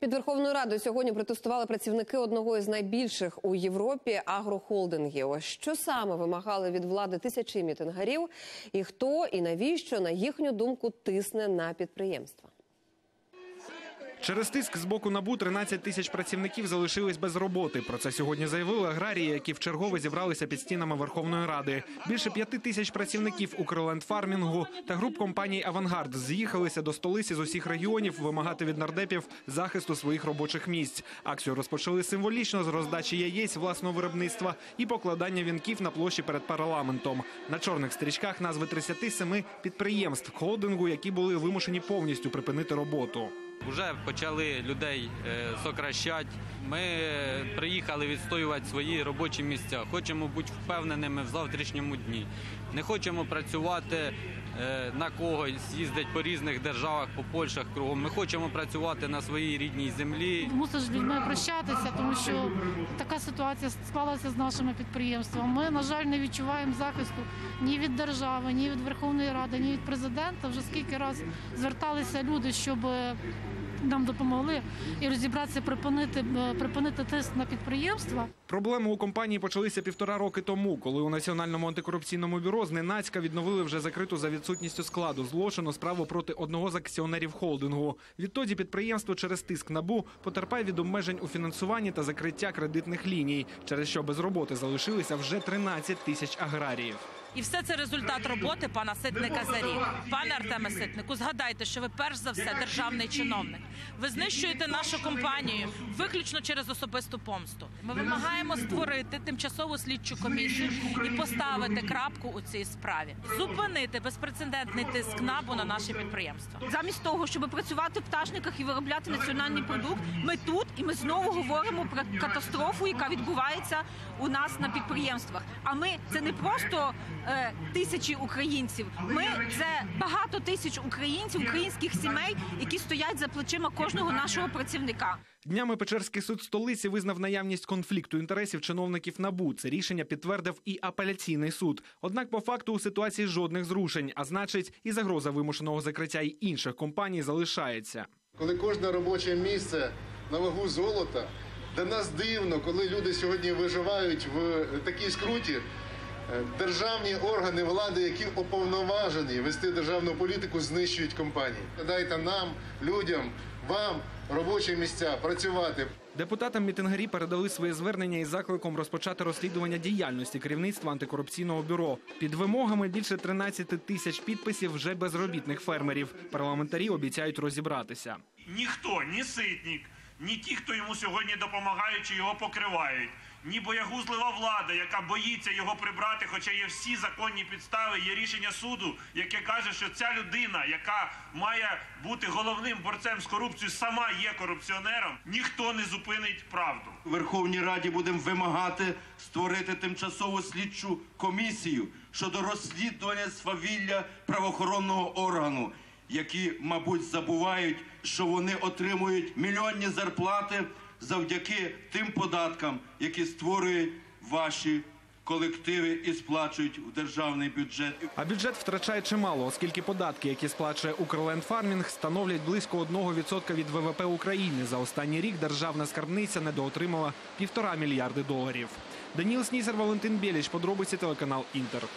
Під Верховною Радою сьогодні протестували працівники одного із найбільших у Європі агрохолдингів. Що саме вимагали від влади тисячі мітингарів і хто і навіщо, на їхню думку, тисне на підприємства? Через тиск з боку НАБУ 13 тисяч працівників залишились без роботи. Про це сьогодні заявили аграрії, які вчергове зібралися під стінами Верховної Ради. Більше 5 тисяч працівників Укрлендфармінгу та груп компаній «Авангард» з'їхалися до столиці з усіх регіонів вимагати від нардепів захисту своїх робочих місць. Акцію розпочали символічно з роздачі яєць власного виробництва і покладання вінків на площі перед парламентом. На чорних стрічках назви 37 підприємств холдингу, які були вимушені повністю припинити роботу. Вже почали людей сокращати. Ми приїхали відстоювати свої робочі місця. Хочемо бути впевненими в завтрашньому дні. Не хочемо працювати на когось, їздити по різних державах, по Польщах кругом. Ми хочемо працювати на своїй рідній землі. Мусиш з людьми прощатися, тому що така ситуація склалася з нашими підприємствами. Ми, на жаль, не відчуваємо захисту ні від держави, ні від Верховної Ради, ні від президента. Вже скільки раз зверталися люди, щоб нам допомогли і розібратися, припинити тиск на підприємства. Проблеми у компанії почалися 1,5 роки тому, коли у Національному антикорупційному бюро зненацька відновили вже закриту за відсутністю складу злочину справу проти одного з акціонерів холдингу. Відтоді підприємство через тиск НАБУ потерпає від обмежень у фінансуванні та закриття кредитних ліній, через що без роботи залишилися вже 13 тисяч аграріїв. І все це результат роботи пана Ситника за рік. Пане Артеме Ситнику, згадайте, що ви перш за все державний чиновник. Ви знищуєте нашу компанію виключно через особисту помсту. Ми вимагаємо створити тимчасову слідчу комісію і поставити крапку у цій справі. Зупинити безпрецедентний тиск НАБУ на наші підприємства. Замість того, щоб працювати в пташниках і виробляти національний продукт, ми тут і ми знову говоримо про катастрофу, яка відбувається у нас на підприємствах. А ми – це не просто тисячі українців. Ми – це багато тисяч українців, українських сімей, які стоять за плечима кожного нашого працівника. Днями Печерський суд столиці визнав наявність конфлікту інтересів чиновників НАБУ. Це рішення підтвердив і апеляційний суд. Однак по факту у ситуації жодних зрушень, а значить і загроза вимушеного закриття й інших компаній залишається. Коли кожне робоче місце на вагу золота, для нас дивно, коли люди сьогодні виживають в такій скруті, державні органи влади, які уповноважені вести державну політику, знищують компанії. Дайте нам, людям, вам робочі місця, працювати. Депутатам мітингарі передали своє звернення із закликом розпочати розслідування діяльності керівництва антикорупційного бюро. Під вимогами більше 13 тисяч підписів вже безробітних фермерів. Парламентарі обіцяють розібратися. Ніхто, ні Ситник, ні ті, хто йому сьогодні допомагають чи його покривають, ні боягузлива влада, яка боїться його прибрати, хоча є всі законні підстави, є рішення суду, яке каже, що ця людина, яка має бути головним борцем з корупцією, сама є корупціонером, ніхто не зупинить правду. У Верховній Раді будемо вимагати створити тимчасову слідчу комісію щодо розслідування свавілля правоохоронного органу, які, мабуть, забувають, що вони отримують мільйонні зарплати завдяки тим податкам, які створюють ваші колективи і сплачують в державний бюджет. А бюджет втрачає чимало, оскільки податки, які сплачує Укрлендфармінг, становлять близько 1% від ВВП України. За останній рік державна скарбниця недоотримала $1,5 мільярди доларів. Даніель Снізер, Валентин Біліч, подробиці, телеканал Інтер.